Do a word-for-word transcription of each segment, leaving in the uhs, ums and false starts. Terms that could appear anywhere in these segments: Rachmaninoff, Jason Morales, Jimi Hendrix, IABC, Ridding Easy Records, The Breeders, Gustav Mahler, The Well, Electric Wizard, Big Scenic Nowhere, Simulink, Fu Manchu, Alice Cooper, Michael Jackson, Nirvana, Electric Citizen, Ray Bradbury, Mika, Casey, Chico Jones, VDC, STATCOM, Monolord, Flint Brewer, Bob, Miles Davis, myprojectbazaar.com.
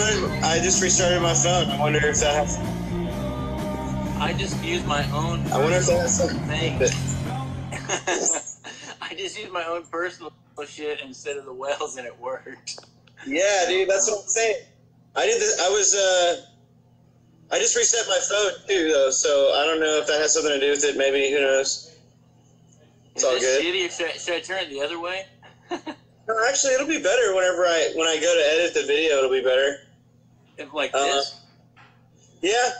good. I just restarted my phone. I wonder if that has... I just used my own... I wonder if that has something. I just used my own personal shit instead of the whales, and it worked. Yeah, dude, that's what I'm saying. I did this. I was... Uh, I just reset my phone, too, though, so I don't know if that has something to do with it. Maybe, who knows? It's Is all good. Shitty, or should, I, should I turn it the other way? No, actually, it'll be better whenever I, when I go to edit the video, it'll be better. If like uh, this? Yeah,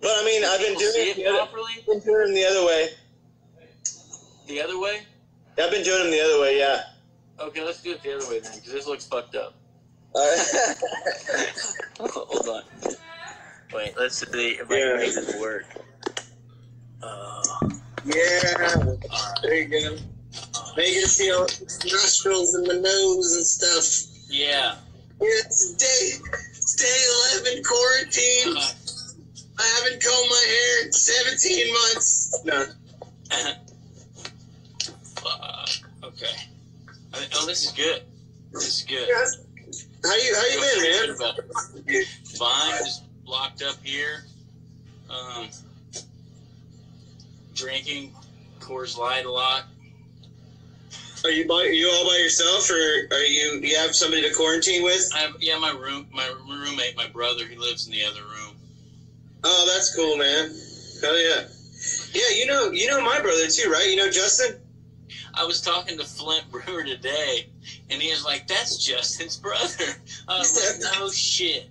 but I mean, Can I've been doing it, the other, properly? Been doing them the other way. The other way? I've been doing them the other way, yeah. Okay, let's do it the other way then, because this looks fucked up. All right. Hold on. Wait, let's see if yeah. I can make this work. Uh, yeah, right. There you go. Make it feel nostrils and the nose and stuff. Yeah. It's day, it's day eleven quarantine. Uh, I haven't combed my hair in seventeen months. No. Fuck. Okay. I mean, oh, this is good. This is good. Yes. How you How you been, man? Fine. Just locked up here. Um, drinking Coors Light a lot. Are you by, are you all by yourself, or are you you have somebody to quarantine with? I have, yeah, my room, my roommate, my brother. He lives in the other room. Oh, that's cool, man. Hell yeah, yeah. You know, you know my brother too, right? You know Justin. I was talking to Flint Brewer today, and he was like, "That's Justin's brother." I was like, "No shit."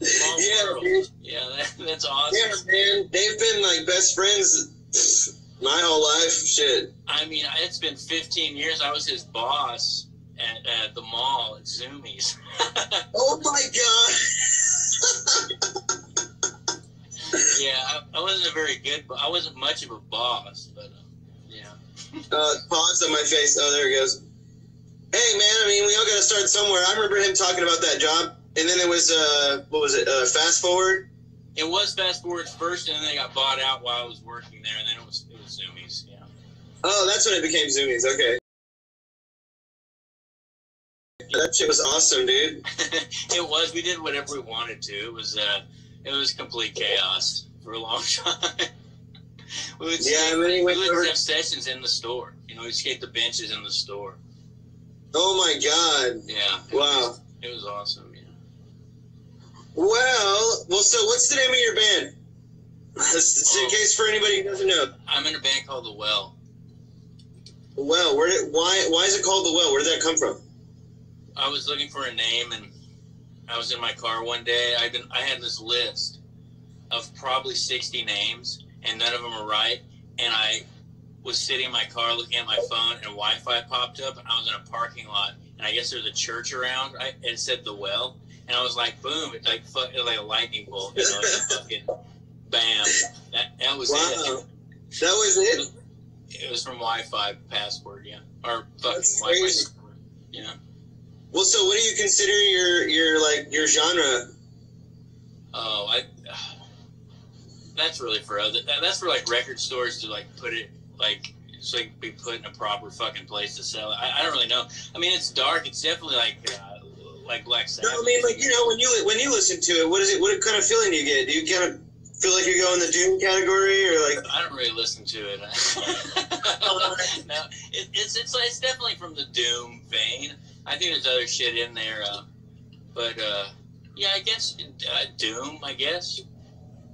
Small yeah, dude. yeah, that, that's awesome. Yeah, man. They've been like best friends. My whole life, shit. I mean, it's been fifteen years. I was his boss at, at the mall at Zoomies. Oh, my God. Yeah, I, I wasn't a very good, I wasn't much of a boss, but, um, yeah. uh, pause on my face. Oh, there it goes. Hey, man, I mean, we all got to start somewhere. I remember him talking about that job, and then it was, uh, what was it, uh, Fast Forward? It was Fast Forward first, and then they got bought out while I was working there, and then it was, it was Zoomies, yeah. Oh, that's when it became Zoomies, okay. That shit was awesome, dude. It was. We did whatever we wanted to. It was uh, it was complete chaos for a long time. we would yeah, skate, we would over... have sessions in the store. You know, we'd skate the benches in the store. Oh, my God. Yeah. It wow. Was, it was awesome. Well, well. So, what's the name of your band? Just in case for anybody who doesn't know, I'm in a band called The Well. The Well. Where did why why is it called The Well? Where did that come from? I was looking for a name, and I was in my car one day. I been I had this list of probably sixty names, and none of them were right. And I was sitting in my car looking at my phone, and Wi-Fi popped up, and I was in a parking lot, and I guess there's a church around. Right? And it said The Well. And I was like, boom, it like fuck, it like a lightning bolt, you know, fucking bam. That, that was wow. it. That was it? It was, it was from Wi-Fi password, yeah. Or fucking Wi-Fi password, yeah. Well, so what do you consider your, your like, your genre? Oh, I, that's really for other, that's for, like, record stores to, like, put it, like, so it can be put in a proper fucking place to sell it. I, I don't really know. I mean, it's dark. It's definitely, like, uh, like Black Sabbath. No, I mean, like, you know, when you when you listen to it, what is it? What kind of feeling do you get? Do you kind of feel like you go in the doom category, or like? I don't really listen to it. No, it, it's it's it's definitely from the doom vein. I think there's other shit in there, uh, but uh, yeah, I guess uh, doom. I guess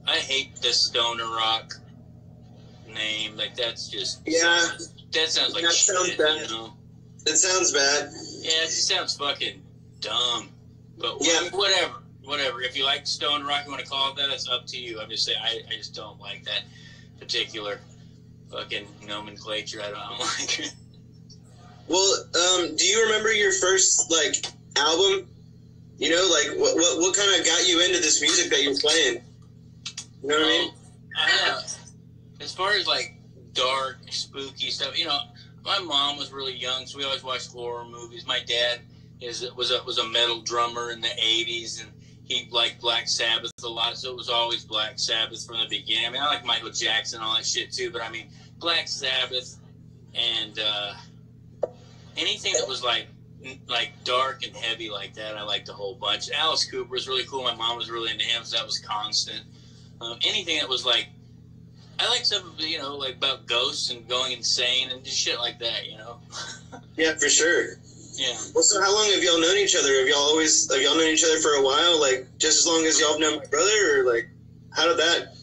I hate the stoner rock name. Like that's just yeah. Sounds, that sounds like that shit, sounds bad. You know? It sounds bad. Yeah, it just sounds fucking dumb, but whatever, yeah. whatever, whatever. If you like stone rock, you want to call it that, that's up to you. I'm just saying, I, I just don't like that particular fucking nomenclature. I don't, I don't like it. Well, um, do you remember your first, like, album? You know, like, what what, what kind of got you into this music that you're playing? You know what um, I mean? I, uh, as far as, like, dark, spooky stuff, you know, my mom was really young, so we always watched horror movies. My dad... Is it was a was a metal drummer in the eighties, and he liked Black Sabbath a lot, so it was always Black Sabbath from the beginning. I mean, I like Michael Jackson, all that shit too, but I mean, Black Sabbath and uh, anything that was like like dark and heavy like that. I liked a whole bunch. Alice Cooper was really cool. My mom was really into him, so that was constant. Um, anything that was like, I like stuff, you know, like about ghosts and going insane and just shit like that, you know. Yeah, for sure. Yeah. Well, so how long have y'all known each other? Have y'all always have y'all known each other for a while? Like just as long as y'all have known my brother, or like how did that?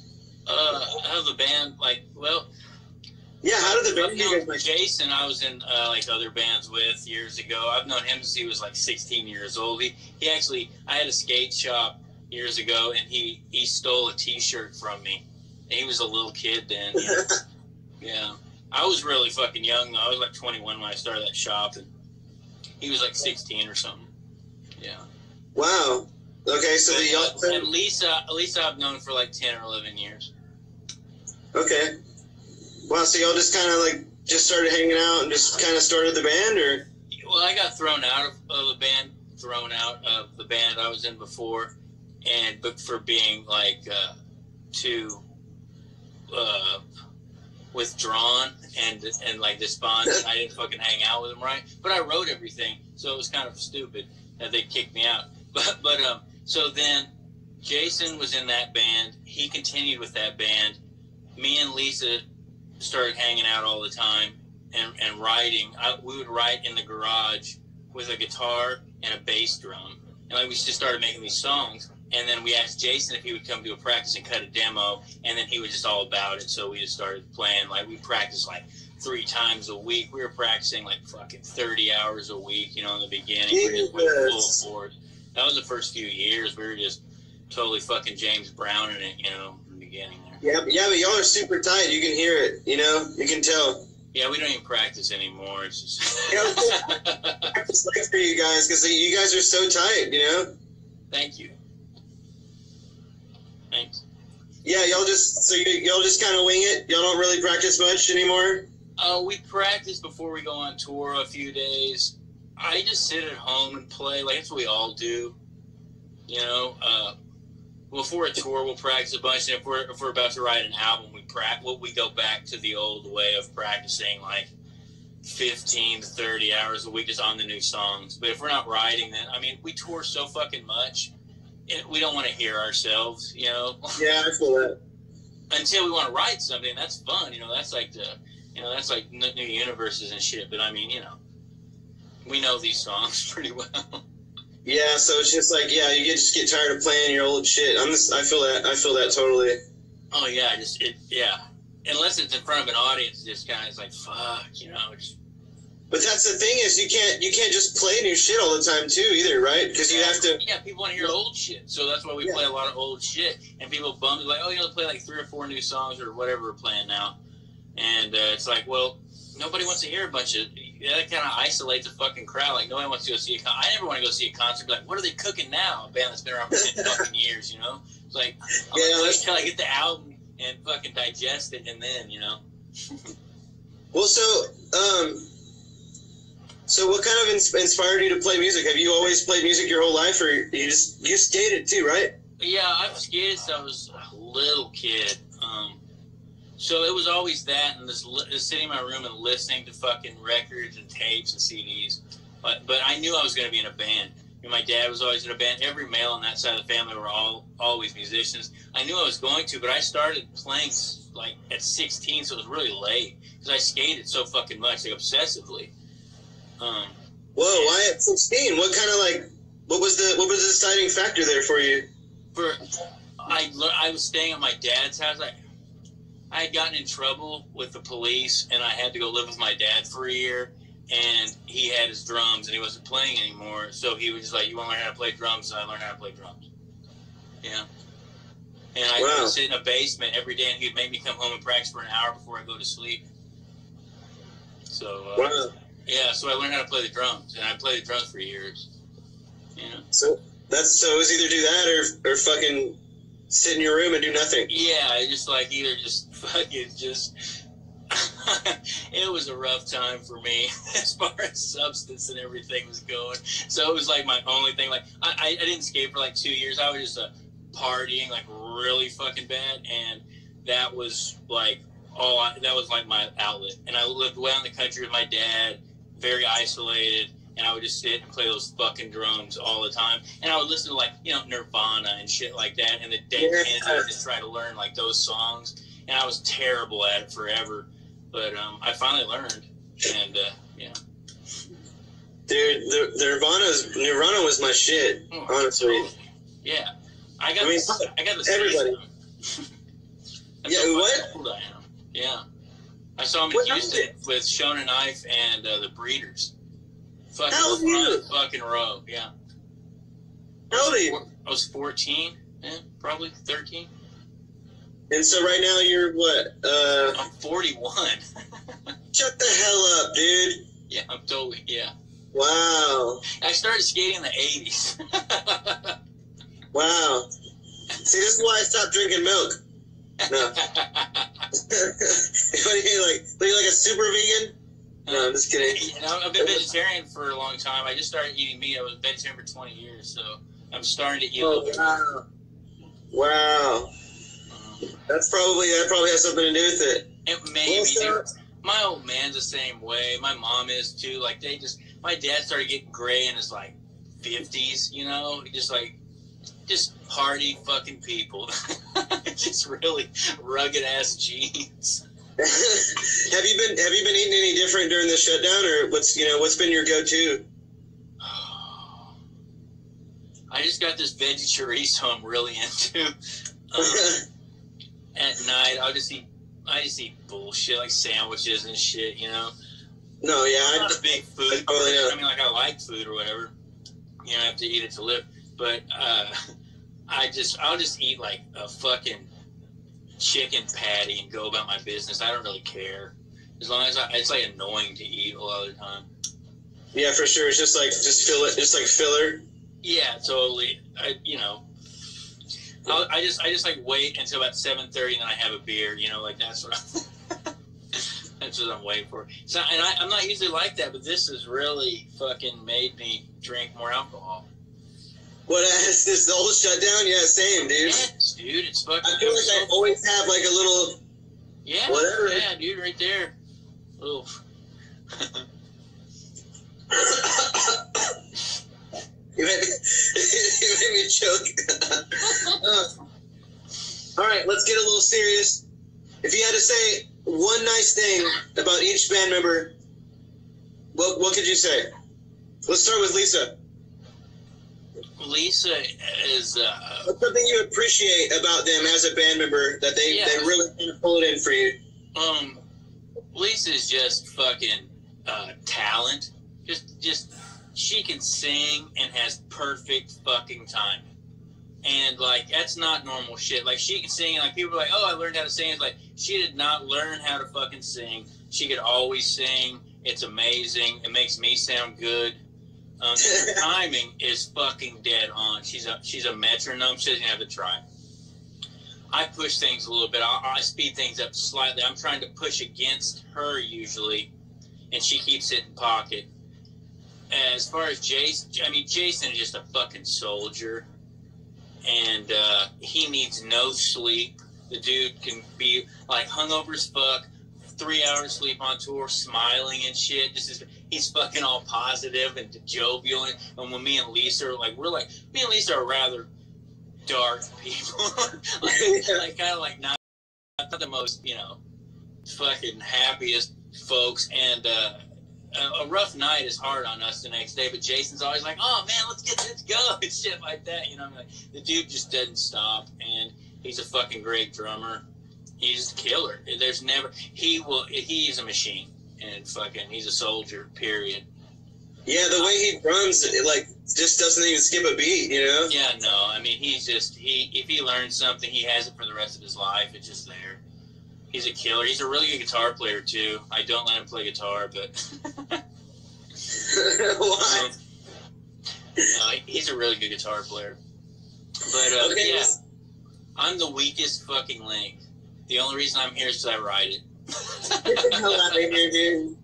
Uh, how the band like well. Yeah, how did the band? I've known Jason, I was in uh, like other bands with years ago. I've known him since he was like sixteen years old. He he actually, I had a skate shop years ago, and he he stole a T-shirt from me. He was a little kid then. You know? Yeah, I was really fucking young though. I was like twenty-one when I started that shop, and he was like sixteen or something. Yeah. Wow. Okay, so the uh, and Lisa, Lisa, I've known for like ten or eleven years. Okay. Wow. So y'all just kind of like just started hanging out and just kind of started the band, or? Well, I got thrown out of, of the band, thrown out of the band I was in before, and but for being like uh, too. Uh, withdrawn and and like despondent. I didn't fucking hang out with them, right? But I wrote everything, so it was kind of stupid that they kicked me out. But but um, so then Jason was in that band. He continued with that band. Me and Lisa started hanging out all the time and and writing. I, we would write in the garage with a guitar and a bass drum, and like we just started making these songs. And then we asked Jason if he would come to a practice and cut a demo, and then he was just all about it. So we just started playing. Like, we practiced like three times a week. We were practicing like fucking thirty hours a week, you know, in the beginning. We were just went full forward. That was the first few years. We were just totally fucking James Brown in it, you know, in the beginning there. Yeah, but, yeah, but y'all are super tight. You can hear it, you know? You can tell. Yeah, we don't even practice anymore. It's just... I just like for you guys, because you guys are so tight, you know? Thank you. Yeah, y'all just so y'all just kind of wing it. Y'all don't really practice much anymore. Uh, we practice before we go on tour a few days. I just sit at home and play. Like that's what we all do, you know. Uh, before a tour, we'll practice a bunch. And if we're if we're about to write an album, we practice. Well, we go back to the old way of practicing, like fifteen to thirty hours a week, just on the new songs. But if we're not writing, then I mean, we tour so fucking much. It, we don't want to hear ourselves, you know. Yeah, I feel that. Until we want to write something, that's fun, you know. That's like the, you know, that's like new universes and shit. But I mean, you know, we know these songs pretty well. Yeah, so it's just like, yeah, you just get tired of playing your old shit. I'm just, I feel that, I feel that totally. Oh yeah, just it, yeah. Unless it's in front of an audience, just kind of like fuck, you know. Just, but that's the thing is you can't you can't just play new shit all the time too either, right? Because you have to. Yeah, people want to hear old shit, so that's why we yeah. play a lot of old shit. And people bum like, oh, you know, play like three or four new songs or whatever we're playing now, and uh, it's like, well, nobody wants to hear a bunch of that. Kind of isolates a fucking crowd. Like nobody wants to go see a. Con- I never want to go see a concert. Be like, what are they cooking now? A band that's been around for ten fucking years, you know? It's like, I'm yeah, like, until I get the album and fucking digest it, and then you know. Well, so um. So what kind of inspired you to play music? Have you always played music your whole life, or you just you skated too, right? Yeah, I've skated since I was a little kid. Um, so it was always that, and just, just sitting in my room and listening to fucking records and tapes and C Ds. But but I knew I was going to be in a band. You know, my dad was always in a band. Every male on that side of the family were all always musicians. I knew I was going to, but I started playing like at sixteen, so it was really late because I skated so fucking much, like obsessively. Um, Whoa! And, why at sixteen? What kind of like? What was the what was the deciding factor there for you? For I, I was staying at my dad's house. I I had gotten in trouble with the police, and I had to go live with my dad for a year. And he had his drums, and he wasn't playing anymore. So he was just like, "You want to learn how to play drums?" So I learned how to play drums. Yeah. And I wow. would sit in a basement every day, and he'd make me come home and practice for an hour before I go to sleep. So. Uh, wow. Yeah, so I learned how to play the drums, and I played the drums for years. Yeah. So that's so it was either do that or or fucking sit in your room and do nothing. Yeah, I just like either just fucking just. It was a rough time for me as far as substance and everything was going. So it was like my only thing. Like I, I, I didn't skate for like two years. I was just uh, partying like really fucking bad, and that was like all I, that was like my outlet. And I lived way out in the country with my dad. Very isolated, and I would just sit and play those fucking drums all the time. And I would listen to, like, you know, Nirvana and shit like that, and the dead hands, I would just try to learn, like, those songs. And I was terrible at it forever. But um, I finally learned, and, uh, yeah. Dude, the, the Nirvana's, Nirvana was my shit, oh, honestly. Totally. Yeah. I got I mean, the, I got the everybody. Yeah, what? I am. Yeah. I saw him in what Houston with Shona Knife and uh, The Breeders. Fucking Hell you? Fucking row, yeah. How old are you? I was fourteen, yeah, probably thirteen. And so right now you're what? Uh, I'm forty-one. Shut the hell up, dude. Yeah, I'm totally, yeah. Wow. I started skating in the eighties. Wow. See, this is why I stopped drinking milk. No. What are you, like, are you like a super vegan? No, I'm just kidding. Yeah, I've been vegetarian for a long time. I just started eating meat. I was vegetarian for twenty years, so I'm starting to eat. Oh, wow. Wow. That's probably, that probably has something to do with it. It may be. My old man's the same way. My mom is too. Like, they just, my dad started getting gray in his, like, fifties, you know? Just, like, just party fucking people. Just really rugged-ass jeans. have you been have you been eating any different during the shutdown, or what's, you know, what's been your go-to? I just got this veggie chorizo I'm really into. Um, At night, I'll just eat, I just eat bullshit, like sandwiches and shit, you know? No, yeah. I'm not I, a big food I, person. Yeah. I mean, like, I like food or whatever. You know, I have to eat it to live. But uh, I just, I'll just eat, like, a fucking chicken patty and go about my business. I don't really care. As long as I, it's, like, annoying to eat a lot of the time. Yeah, for sure. It's just, like, just fill it, just, like, filler. Yeah, totally. I, you know. I'll, I just I just like wait until about seven thirty and then I have a beer, you know, like that's what I'm, that's what I'm waiting for. So, and I, I'm not usually like that, but this has really fucking made me drink more alcohol. What is this? The whole shutdown? Yeah, same, dude. Yes, dude, it's fucking. I feel like so I always fun. have like a little. Yeah. Whatever. Yeah, dude, right there. Oof. You made me, you made me choke. uh, all right, let's get a little serious. If you had to say one nice thing about each band member, what what could you say? Let's start with Lisa. Lisa is uh, what's something you appreciate about them as a band member that they yeah. they really kind of pull it in for you? Um, Lisa's just fucking uh, talent. Just just. She can sing and has perfect fucking timing. And, like, that's not normal shit. Like, she can sing, like, people are like, oh, I learned how to sing. It's like, she did not learn how to fucking sing. She could always sing. It's amazing. It makes me sound good. Um, her timing is fucking dead on. She's a, she's a metronome. She doesn't have to try. I push things a little bit. I, I speed things up slightly. I'm trying to push against her usually, and she keeps it in pocket. As far as Jason, I mean, Jason is just a fucking soldier, and uh, he needs no sleep. The dude can be, like, hungover as fuck, three hours sleep on tour, smiling and shit. This is, he's fucking all positive and jovial, and when me and Lisa are, like, we're, like, me and Lisa are rather dark people. like, yeah. like kind of, like, not, not the most, you know, fucking happiest folks, and, uh, a rough night is hard on us the next day, but Jason's always like, oh, man, let's get this go, and shit like that, you know, I'm like, the dude just doesn't stop, and he's a fucking great drummer. He's a killer. There's never, he will, he's a machine, and fucking, he's a soldier, period. Yeah, the way he drums, it, like, just doesn't even skip a beat, you know? Yeah, no, I mean, he's just, he, if he learns something, he has it for the rest of his life, it's just there. He's a killer. He's a really good guitar player, too. I don't let him play guitar, but... Why? No, he's a really good guitar player. But, uh, okay. yeah, I'm the weakest fucking link. The only reason I'm here is because I ride it. Get the hell out of here, dude.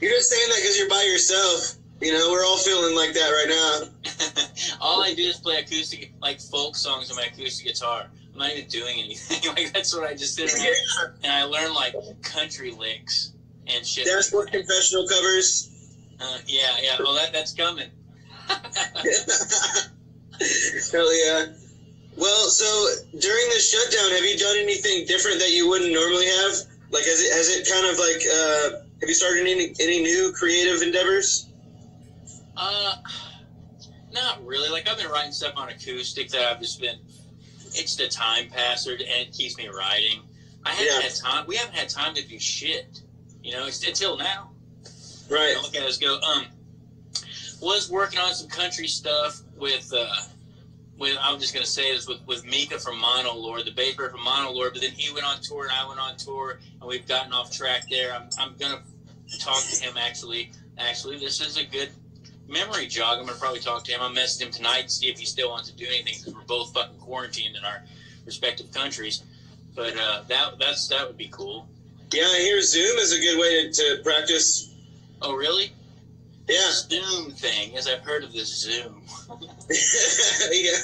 You're just saying that because you're by yourself. You know, we're all feeling like that right now. All I do is play acoustic, like, folk songs on my acoustic guitar. I'm not even doing anything. Like, that's what I just did. Yeah. And I learned, like, country licks and shit. Dashboard Confessional covers. Uh, yeah, yeah. Well, that, that's coming. Hell yeah. Well, so during the shutdown, have you done anything different that you wouldn't normally have? Like, has it, has it kind of like, uh, have you started any, any new creative endeavors? Uh, not really. Like, I've been writing stuff on acoustic that I've just been, it's the time passer and it keeps me writing. I haven't yeah. had time. We haven't had time to do shit, you know, it's until now. Right. You know, look at us go, um, was working on some country stuff with, uh, with, I'm just going to say this, with, with Mika from Monolord, the bass player from Monolord, but then he went on tour and I went on tour and we've gotten off track there. I'm, I'm going to talk to him actually. Actually, this is a good memory jog. I'm going to probably talk to him. I'll message him tonight and see if he still wants to do anything because we're both fucking quarantined in our respective countries. But uh, that that's that would be cool. Yeah, I hear Zoom is a good way to, to practice. Oh, really? Yeah. This Zoom thing, as I've heard of this Zoom. yeah.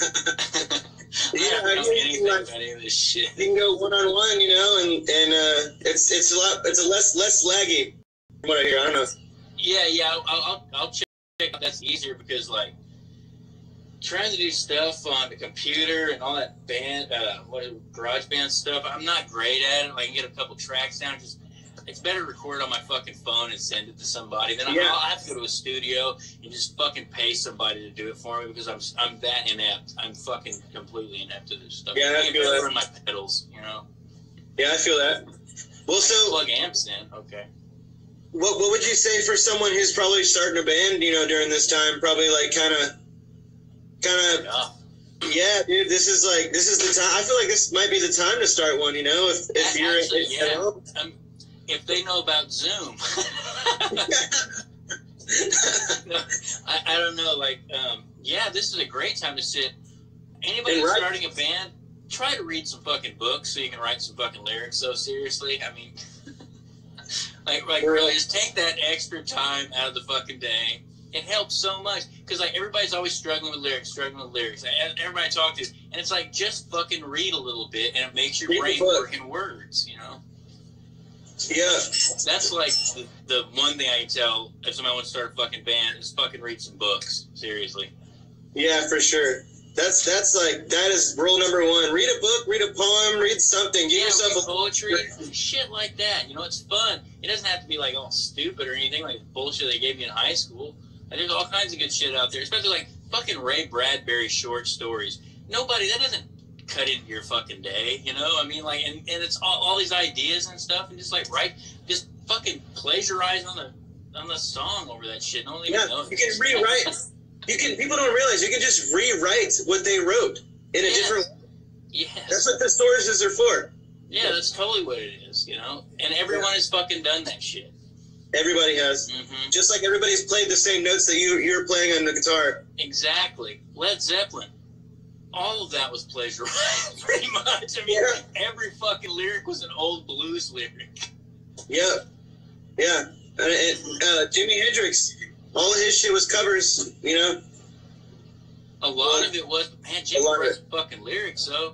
Yeah, I don't know anything about any of this shit. You can go one on one, you know, and and uh, it's it's a lot, it's a less less laggy. From what I hear, I don't know. Yeah, yeah, I'll I'll, I'll check. That's easier because like trying to do stuff on the computer and all that band, uh, what is it, GarageBand stuff. I'm not great at it. Like, I can get a couple tracks down. Just it's better to record on my fucking phone and send it to somebody. Then yeah. I'll have to go to a studio and just fucking pay somebody to do it for me because I'm I'm that inept. I'm fucking completely inept to this stuff. Yeah, I feel that. Over my pedals, you know. Yeah, I feel that. Well, I so plug amps in. Okay. What what would you say for someone who's probably starting a band, you know, during this time? Probably like kind of, kind of, yeah, dude. This is like this is the time. I feel like this might be the time to start one. You know, if if that you're actually, if, yeah. um, if they know about Zoom. no, I I don't know. Like, um, yeah, this is a great time to sit. Anybody who's starting a band, try to read some fucking books so you can write some fucking lyrics. So seriously, I mean. Like, like really, just take that extra time out of the fucking day. It helps so much because like everybody's always struggling with lyrics, struggling with lyrics. Everybody I talk to, and it's like just fucking read a little bit, and it makes your read brain work in words, you know. Yeah, that's like the, the one thing I can tell if somebody wants to start a fucking band is fucking read some books. Seriously. Yeah, for sure. That's that's like that is rule number one. Read a book, read a poem, read something. Give yeah, yourself read a poetry, shit like that. You know, it's fun. It doesn't have to be like all stupid or anything like bullshit they gave you in high school. Like, there's all kinds of good shit out there, especially like fucking Ray Bradbury short stories. Nobody that doesn't cut into your fucking day. You know, I mean, like, and, and it's all, all these ideas and stuff, and just like write, just fucking plagiarize on the on the song over that shit. Don't even yeah, know you can rewrite. You can. People don't realize you can just rewrite what they wrote in yes. a different way. Yes. That's what the sources are for. Yeah, that's totally what it is, you know? And everyone yeah. has fucking done that shit. Everybody has. Mm-hmm. Just like everybody's played the same notes that you, you're playing on the guitar. Exactly. Led Zeppelin. All of that was plagiarized, pretty much. I mean, yeah. every fucking lyric was an old blues lyric. Yeah. Yeah. And, and uh, Jimi Hendrix... all of his shit was covers, you know? A lot well, of it was, man, Jimmy wrote fucking lyrics, though.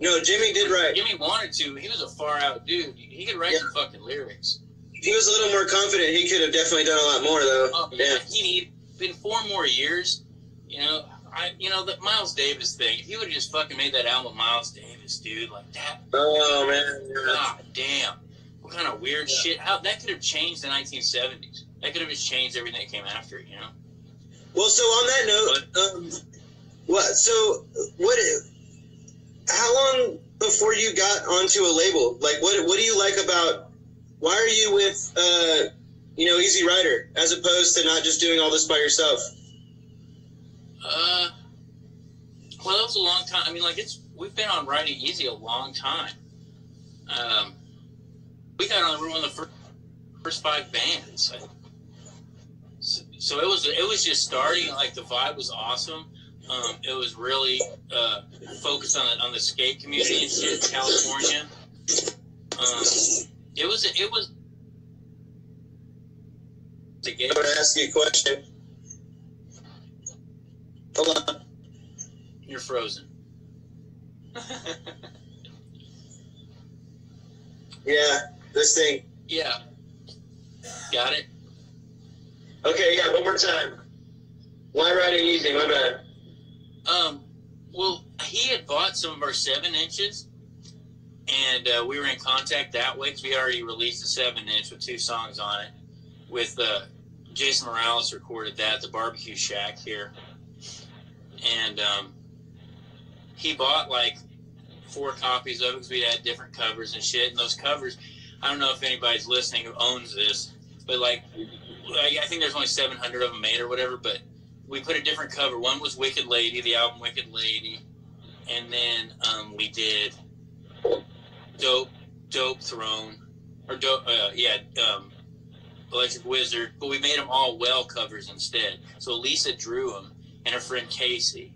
No, Jimmy did write. Jimmy wanted to. He was a far-out dude. He could write yeah. some fucking lyrics. He was a little more confident. He could have definitely done a lot more, though. Oh, yeah. yeah. He needed, been four more years, you know? I, you know, the Miles Davis thing, if he would have just fucking made that album with Miles Davis, dude, like that. Oh, man. God damn. What kind of weird yeah. shit? How that could have changed the nineteen seventies. I could have just changed everything that came after it, you know? Well, so on that note, but, um, what, so what, how long before you got onto a label? Like, what, what do you like about, why are you with, uh, you know, Easy Rider, as opposed to not just doing all this by yourself? Uh, well, that was a long time. I mean, like, it's, we've been on Riding Easy a long time. Um, we got on, we were one of the first, first five bands, I think. So, so it was it was just starting. Like the vibe was awesome. Um, it was really uh, focused on on the skate community in California. Um, it was it was. I'm gonna ask you a question. Hold on. You're frozen. yeah, this thing. Yeah. Got it. Okay, yeah, one more time. Why Riding Easy? My bad. Um, well, he had bought some of our seven inches, and uh, we were in contact that way because we already released a seven inch with two songs on it. With uh, Jason Morales recorded that at the barbecue shack here, and um, he bought like four copies of it because we had different covers and shit. And those covers, I don't know if anybody's listening who owns this, but like, I think there's only seven hundred of them made or whatever, but we put a different cover. One was Wicked Lady, the album Wicked Lady, and then um, we did Dope, Dope Throne, or Dope, uh, yeah, um, Electric Wizard, but we made them all Well covers instead. So Lisa drew them, and her friend Casey.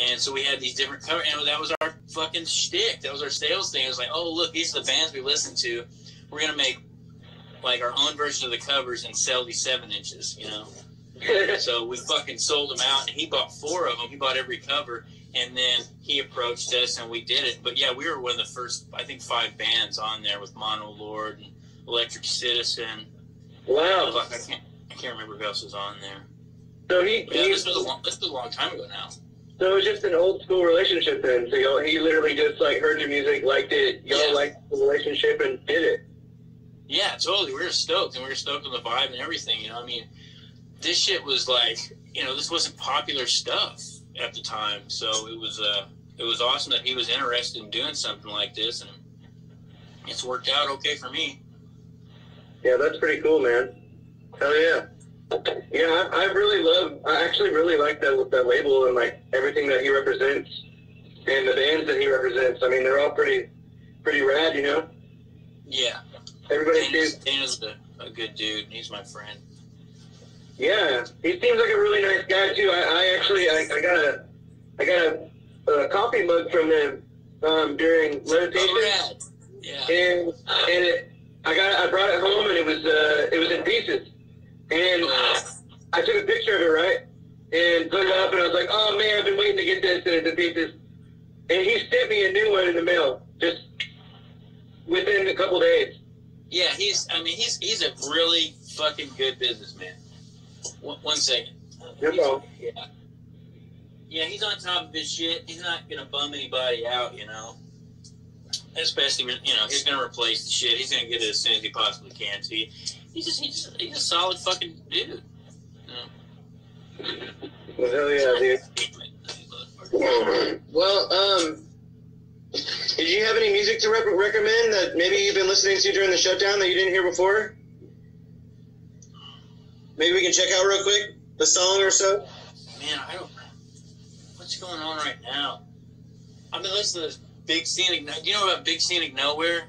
And so we had these different covers, and that was our fucking shtick. That was our sales thing. It was like, oh, look, these are the bands we listen to. We're going to make like our own version of the covers and sell these seven inches, you know? So we fucking sold them out, and he bought four of them. He bought every cover, and then he approached us, and we did it. But yeah, we were one of the first, I think, five bands on there with Monolord and Electric Citizen. Wow. Like, I can't, I can't remember who else was on there. So he, yeah, he this was a long, this was a long time ago now. So it was just an old school relationship then. So y'all, he literally just like heard your music, liked it, y'all yeah. liked the relationship, and did it. Yeah, totally. We were stoked, and we were stoked on the vibe and everything. You know, I mean, this shit was like, you know, this wasn't popular stuff at the time, so it was uh, it was awesome that he was interested in doing something like this, and it's worked out okay for me. Yeah, that's pretty cool, man. Hell yeah. Yeah, I, I really love, I actually really like that that label and like everything that he represents and the bands that he represents. I mean, they're all pretty, pretty rad, you know? Yeah. Everybody Dana's, Dana's a, a good dude, and he's my friend. Yeah, he seems like a really nice guy too. I, I actually I, I got a I got a, a coffee mug from him um, during meditation. Oh, yeah. And and it, I got I brought it home, and it was uh, it was in pieces, and I took a picture of it, right, and put it up, and I was like, oh man, I've been waiting to get this, and it's in pieces. And he sent me a new one in the mail just within a couple days. Yeah, he's, I mean, he's he's a really fucking good businessman. One, one second. Yeah. yeah, he's on top of his shit. He's not going to bum anybody out, you know. Especially, you know, he's going to replace the shit. He's going to get it as soon as he possibly can. So he, he's, just, he's, just, he's a solid fucking dude. You know? Well, hell yeah, dude. Well, um... did you have any music to rep- recommend that maybe you've been listening to during the shutdown that you didn't hear before? Maybe we can check out real quick the song or so? Man, I don't know. What's going on right now? I've been listening to this Big Scenic Nowhere. Do you know about Big Scenic Nowhere?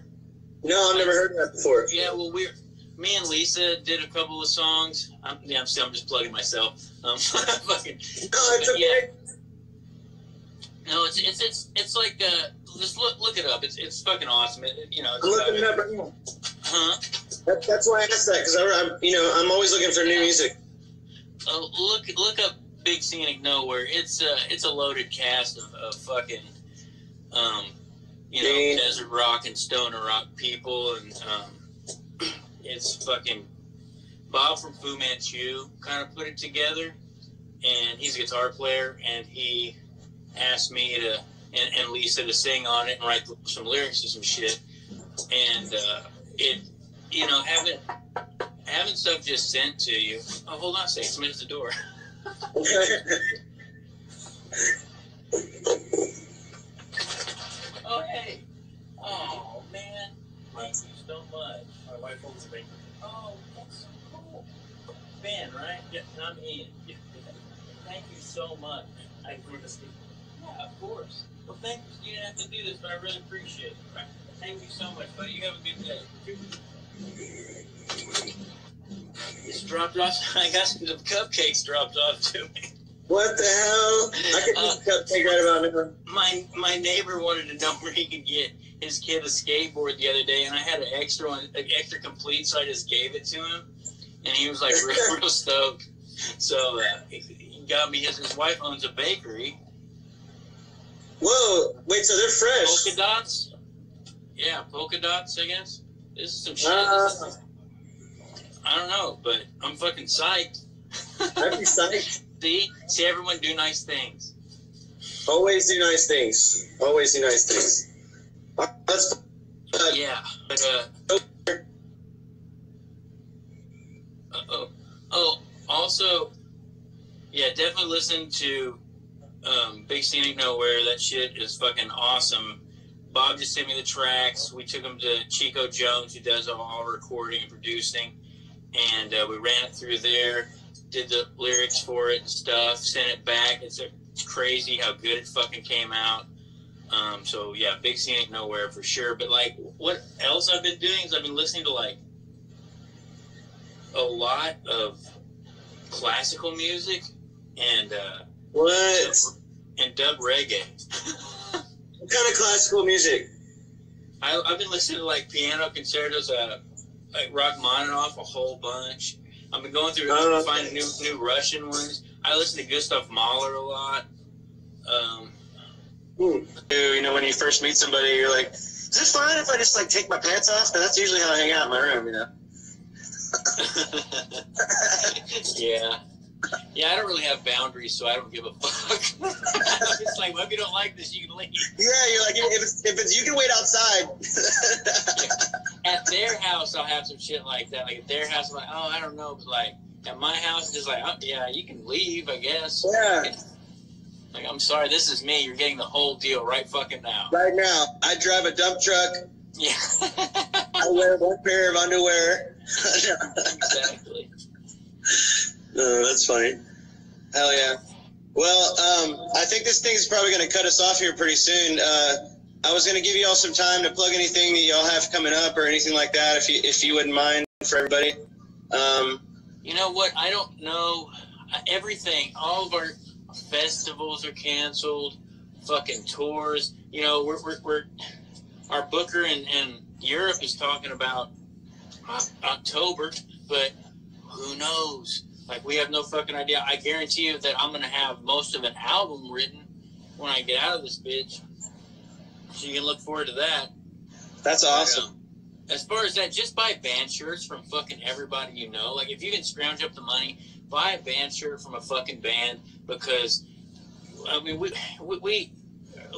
No, I've never heard that before. Yeah, well, we're, me and Lisa did a couple of songs. I'm, yeah, I'm, still, I'm just plugging myself. Um, fucking, no, it's okay. Yeah. No, it's it's it's it's like uh, just look look it up. It's it's fucking awesome. It, you know, it's I'm looking it up right now. Huh? That, that's why I asked that, because I, I you know I'm always looking for yeah. new music. Uh, look look up Big Scenic Nowhere. It's uh it's a loaded cast of, of fucking um you know Dang. desert rock and stoner rock people, and um it's fucking Bob from Fu Manchu kind of put it together, and he's a guitar player, and he asked me to and, and Lisa to sing on it and write some lyrics to some shit, and uh, it you know having having stuff just sent to you. Oh, hold on a second, someone at the door. Oh hey, oh man, thank you so much. My wife holds me. Oh, that's so cool, Ben. Right? Yeah, I'm in. Yeah. Thank you so much. I agree with Steve. Yeah, of course. Well, thank you. You didn't have to do this, but I really appreciate it. Right. Thank you so much, buddy. You have a good day. It's dropped off. I got some cupcakes dropped off to me. What the hell? I could uh, eat a cupcake right about now. My, my neighbor wanted to know where he could get his kid a skateboard the other day, and I had an extra one, an extra complete, so I just gave it to him, and he was like real, real stoked. So uh, he got me his. His wife owns a bakery. Whoa, wait, so they're fresh. Polka dots? Yeah, polka dots, I guess. This is some shit. Uh, I don't know, but I'm fucking psyched. I'd be psyched. See? See everyone do nice things. Always do nice things. Always do nice things. Let's, uh, yeah. But, uh, uh-oh. Oh, also, yeah, definitely listen to um, Big Scenic Nowhere. That shit is fucking awesome. Bob just sent me the tracks. We took them to Chico Jones, who does all recording and producing. And uh, we ran it through there, did the lyrics for it and stuff, sent it back. It's, a, it's crazy how good it fucking came out. Um, so, yeah, Big Scenic Nowhere for sure. But, like, what else I've been doing is I've been listening to, like, a lot of classical music and uh, what? and dub reggae. What kind of classical music? I, I've been listening to, like, piano concertos, uh, like Rachmaninoff, a whole bunch. I've been going through oh, finding new new Russian ones. I listen to Gustav Mahler a lot. Um, hmm. You know, when you first meet somebody, you're like, "Is it fine if I just like take my pants off?" Because that's usually how I hang out in my room, you know. yeah, yeah. I don't really have boundaries, so I don't give a fuck. It's like, well, if you don't like this, you can leave. Yeah, you're like, if it's, if it's you can wait outside. At their house, I'll have some shit like that. Like, at their house, I'm like, oh, I don't know. But, like, at my house, it's just like, oh, yeah, you can leave, I guess. Yeah. Like, I'm sorry, this is me. You're getting the whole deal right fucking now. Right now. I drive a dump truck. Yeah. I wear one pair of underwear. Exactly. No, that's funny. Hell yeah. Well, um, I think this thing's probably going to cut us off here pretty soon. Uh, I was going to give you all some time to plug anything that y'all have coming up or anything like that, if you if you wouldn't mind, for everybody. Um, you know what? I don't know. Everything, all of our festivals are canceled. Fucking tours. You know, we're we're, we're our booker in, in Europe is talking about October, but who knows? Like, we have no fucking idea. I guarantee you that I'm going to have most of an album written when I get out of this bitch. So you can look forward to that. That's awesome. But, um, as far as that, just buy band shirts from fucking everybody you know. Like, if you can scrounge up the money, buy a band shirt from a fucking band, because, I mean, we we, we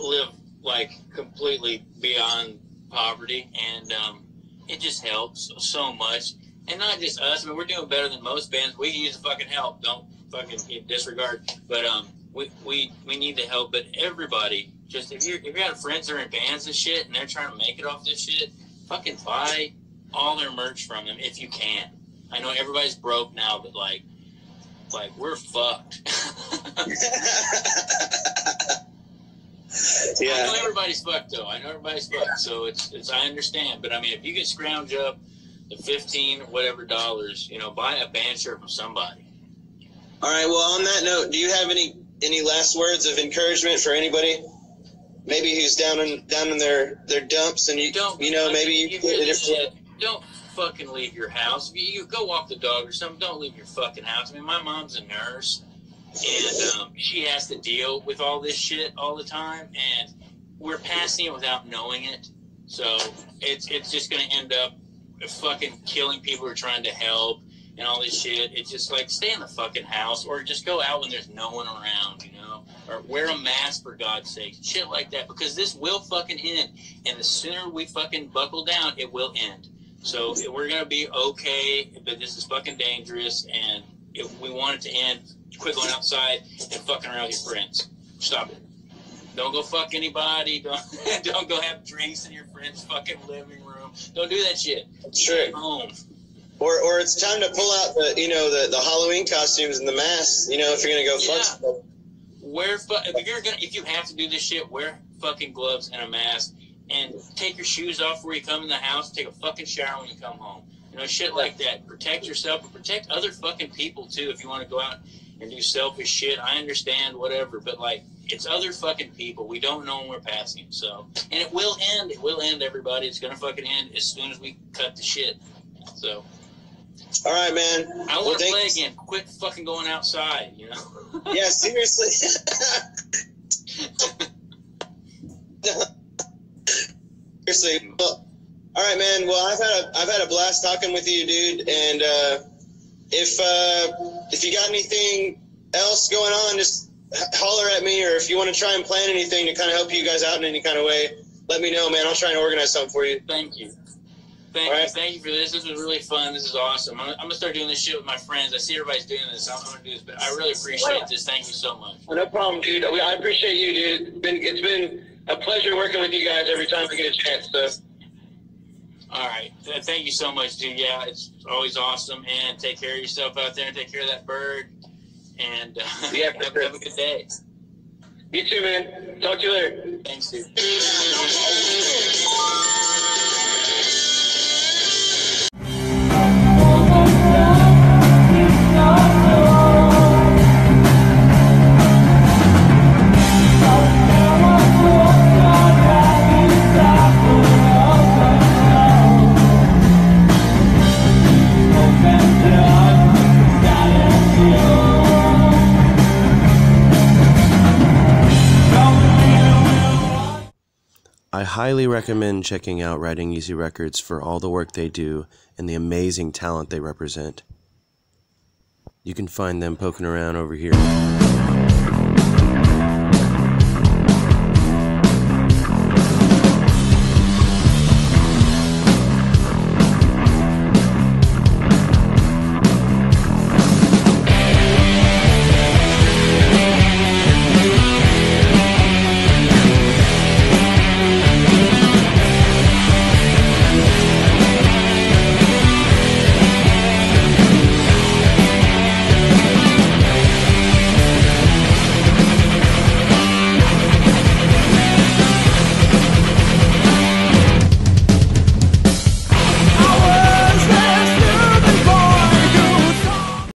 live, like, completely beyond poverty, and um, it just helps so much. And not just us. I mean, we're doing better than most bands. We can use the fucking help. Don't fucking disregard. But um, we, we, we need the help. But everybody... Just if you if you got friends that are in bands and shit and they're trying to make it off this shit, fucking buy all their merch from them if you can. I know everybody's broke now, but like, like we're fucked. Yeah. I know everybody's fucked though. I know everybody's fucked, yeah. So it's it's I understand, but I mean, if you can scrounge up the fifteen whatever dollars, you know, buy a band shirt from somebody. All right. Well, on that note, do you have any any last words of encouragement for anybody? Maybe he's down in down in their, their dumps, and you don't, you know, maybe you get a different. Don't fucking leave your house. You, you go walk the dog or something. Don't leave your fucking house. I mean, my mom's a nurse, and um, she has to deal with all this shit all the time, and we're passing it without knowing it. So it's it's just gonna end up fucking killing people who are trying to help and all this shit. It's just like, stay in the fucking house, or just go out when there's no one around, you know. Or wear a mask, for God's sake. Shit like that. Because this will fucking end. And the sooner we fucking buckle down, it will end. So we're going to be okay, but this is fucking dangerous. And if we want it to end, quit going outside and fucking around with your friends. Stop it. Don't go fuck anybody. Don't, don't go have drinks in your friend's fucking living room. Don't do that shit. Sure. Home. Or, or it's time to pull out the, you know, the, the Halloween costumes and the masks, you know, if you're going to go fuck yeah. stuff. Wear fu- if you're gonna if you have to do this shit, wear fucking gloves and a mask, and take your shoes off before you come in the house. Take a fucking shower when you come home. You know, shit like that. Protect yourself, but protect other fucking people too. If you want to go out and do selfish shit, I understand, whatever. But like, it's other fucking people. We don't know when we're passing. So, and it will end. It will end. Everybody, it's gonna fucking end as soon as we cut the shit. So. All right, man. I want to well, play again. Quit fucking going outside, you know? Yeah, seriously. Seriously. Well, All right, man. Well, I've had a, I've had a blast talking with you, dude. And uh, if uh, if you got anything else going on, just holler at me. Or if you want to try and plan anything to kind of help you guys out in any kind of way, let me know, man. I'll try and organize something for you. Thank you. Thank All you. Right. Thank you for this. This was really fun. This is awesome. I'm, I'm going to start doing this shit with my friends. I see everybody's doing this. I'm going to do this, but I really appreciate this. Thank you so much. No problem, dude. I appreciate you, dude. It's been, it's been a pleasure working with you guys every time we get a chance, so. All right. Thank you so much, dude. Yeah, it's always awesome. And take care of yourself out there and take care of that bird. And uh, yeah, have, sure. have a good day. You too, man. Talk to you later. Thanks, dude. I highly recommend checking out Riding Easy Records for all the work they do and the amazing talent they represent. You can find them poking around over here.